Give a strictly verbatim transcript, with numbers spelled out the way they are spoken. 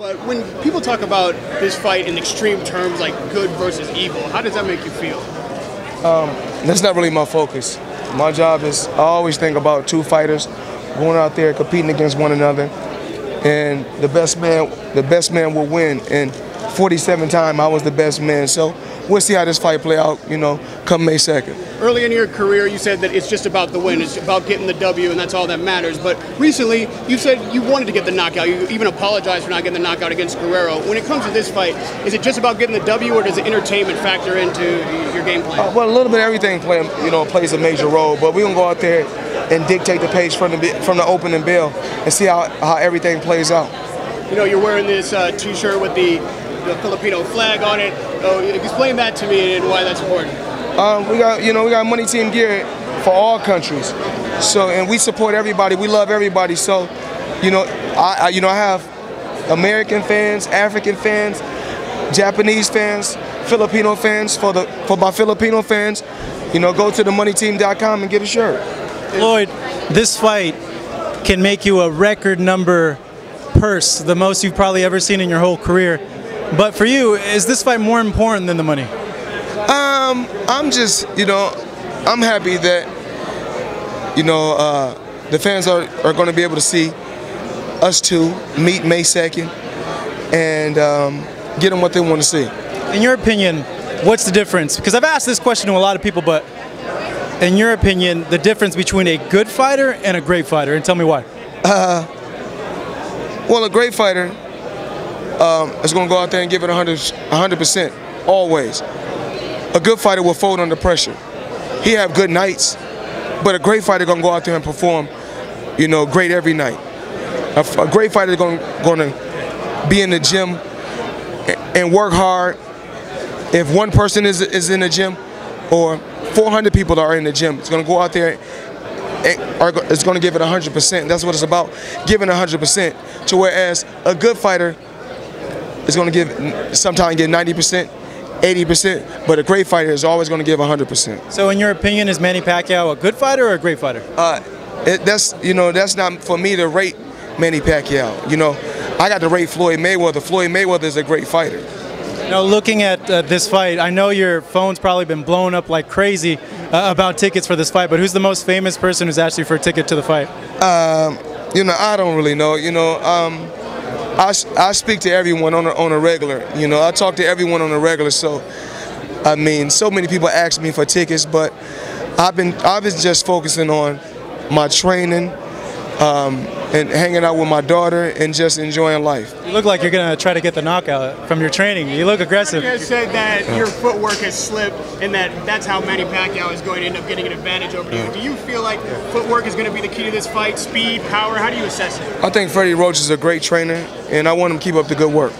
But when people talk about this fight in extreme terms, like good versus evil, how does that make you feel? Um, that's not really my focus. My job is, I always think about two fighters going out there competing against one another, and the best man, the best man will win. And forty-seven time, I was the best man. So we'll see how this fight play out, you know, come May second. Early in your career, you said that it's just about the win. It's about getting the W, and that's all that matters. But recently, you said you wanted to get the knockout. You even apologized for not getting the knockout against Guerrero. When it comes to this fight, is it just about getting the W, or does the entertainment factor into your game plan? Uh, well, a little bit of everything play, you know, plays a major role. But we're going to go out there and dictate the pace from the, from the opening bell and see how, how everything plays out. You know, you're wearing this uh, T-shirt with the, the Filipino flag on it. So explain that to me and why that's important. Um, we got, you know, we got Money Team gear for all countries. So, and we support everybody. We love everybody. So, you know, I, I you know, I have American fans, African fans, Japanese fans, Filipino fans. For the for my Filipino fans, you know, go to the money team dot com and get a shirt. Floyd, this fight can make you a record number purse, the most you've probably ever seen in your whole career. But for you, is this fight more important than the money? Um, I'm just, you know, I'm happy that, you know, uh, the fans are, are going to be able to see us two meet May second and um, get them what they want to see. In your opinion, what's the difference? Because I've asked this question to a lot of people, but in your opinion, the difference between a good fighter and a great fighter, and tell me why. Uh, well, a great fighter Um, is going to go out there and give it one hundred percent, always. A good fighter will fold under pressure. He have good nights, but a great fighter going to go out there and perform, you know, great every night. A, a great fighter is going to be in the gym and, and work hard. If one person is, is in the gym or four hundred people are in the gym, it's going to go out there and are, it's going to give it one hundred percent. That's what it's about, giving one hundred percent. To whereas a good fighter, it's going to give, sometimes get ninety percent, eighty percent, but a great fighter is always going to give one hundred percent. So in your opinion, is Manny Pacquiao a good fighter or a great fighter? Uh, it, that's, you know, that's not for me to rate Manny Pacquiao. You know, I got to rate Floyd Mayweather. Floyd Mayweather is a great fighter. Now looking at uh, this fight, I know your phone's probably been blown up like crazy uh, about tickets for this fight, but who's the most famous person who's asked you for a ticket to the fight? Um, you know, I don't really know, you know. Um, I, I speak to everyone on a, on a regular, you know, I talk to everyone on a regular, so, I mean, so many people ask me for tickets, but I've been, I've been just focusing on my training um, and hanging out with my daughter and just enjoying life. You look like you're going to try to get the knockout from your training. You look aggressive. You guys said that your footwork has slipped and that that's how Manny Pacquiao is going to end up getting an advantage over you. Do you feel like footwork is going to be the key to this fight? Speed, power? How do you assess it? I think Freddie Roach is a great trainer, and I want him to keep up the good work.